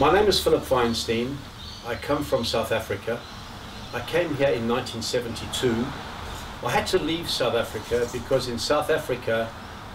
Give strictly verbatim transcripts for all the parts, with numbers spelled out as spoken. My name is Philip Feinstein. I come from South Africa. I came here in nineteen seventy-two. I had to leave South Africa because in South Africa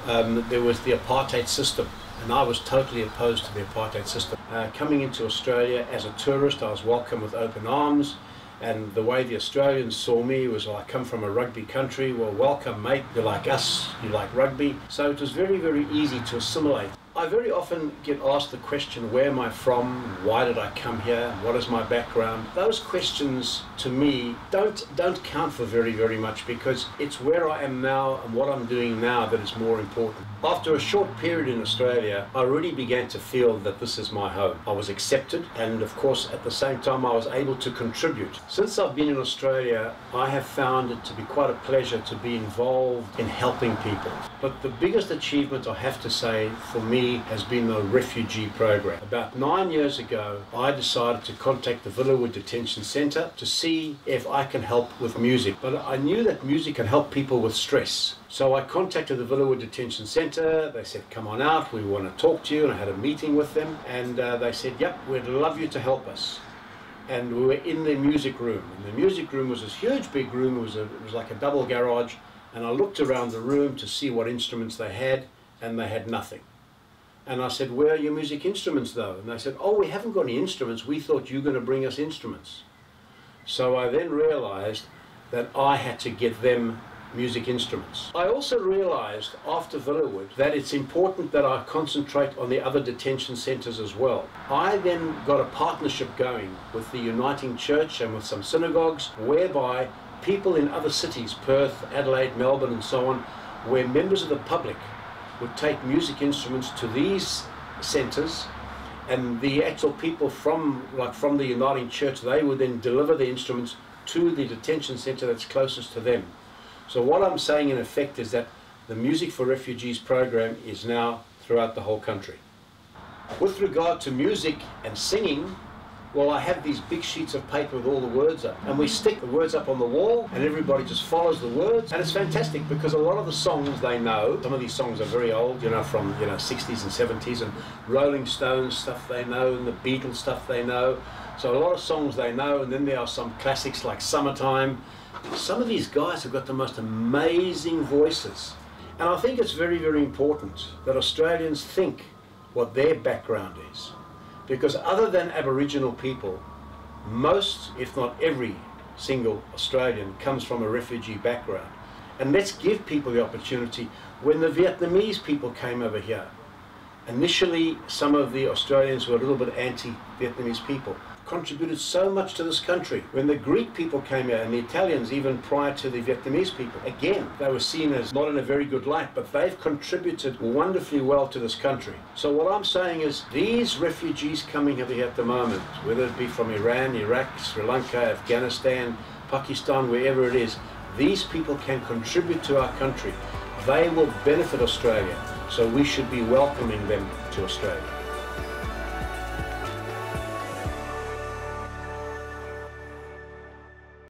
um, there was the apartheid system, and I was totally opposed to the apartheid system. Uh, coming into Australia as a tourist, I was welcomed with open arms, and the way the Australians saw me was, I come from a rugby country, well, welcome mate, you're like us, you like rugby. So it was very, very easy to assimilate. I very often get asked the question, where am I from, why did I come here, what is my background? Those questions to me don't, don't count for very, very much, because it's where I am now and what I'm doing now that is more important. After a short period in Australia, I really began to feel that this is my home. I was accepted, and of course at the same time I was able to contribute. Since I've been in Australia, I have found it to be quite a pleasure to be involved in helping people. But the biggest achievement, I have to say, for me has been the refugee program. About nine years ago, I decided to contact the Villawood Detention Center to see if I can help with music. But I knew that music can help people with stress. So I contacted the Villawood Detention Center. They said, come on out, we want to talk to you. And I had a meeting with them, and uh, they said, yep, we'd love you to help us. And we were in the music room. And the music room was this huge big room. It was, a, it was like a double garage. And I looked around the room to see what instruments they had, and they had nothing. And I said, where are your music instruments though? And they said, oh, we haven't got any instruments. We thought you were going to bring us instruments. So I then realized that I had to get them music instruments. I also realized after Villawood that it's important that I concentrate on the other detention centers as well. I then got a partnership going with the Uniting Church and with some synagogues, whereby people in other cities, Perth, Adelaide, Melbourne and so on, where members of the public would take music instruments to these centres, and the actual people from, like from the Uniting Church, they would then deliver the instruments to the detention centre that's closest to them. So what I'm saying in effect is that the Music for Refugees program is now throughout the whole country. With regard to music and singing, well, I have these big sheets of paper with all the words up, and we stick the words up on the wall, and everybody just follows the words, and it's fantastic because a lot of the songs they know. Some of these songs are very old, you know, from you know sixties and seventies, and Rolling Stones stuff they know, and the Beatles stuff they know. So a lot of songs they know, and then there are some classics like Summertime. Some of these guys have got the most amazing voices, and I think it's very, very important that Australians think what their background is. Because other than Aboriginal people, most, if not every single Australian comes from a refugee background. And let's give people the opportunity. When the Vietnamese people came over here, initially some of the Australians were a little bit anti-Vietnamese people, contributed so much to this country. When the Greek people came here, and the Italians, even prior to the Vietnamese people, again, they were seen as not in a very good light, but they've contributed wonderfully well to this country. So what I'm saying is, these refugees coming over here at the moment, whether it be from Iran, Iraq, Sri Lanka, Afghanistan, Pakistan, wherever it is, these people can contribute to our country. They will benefit Australia, so we should be welcoming them to Australia.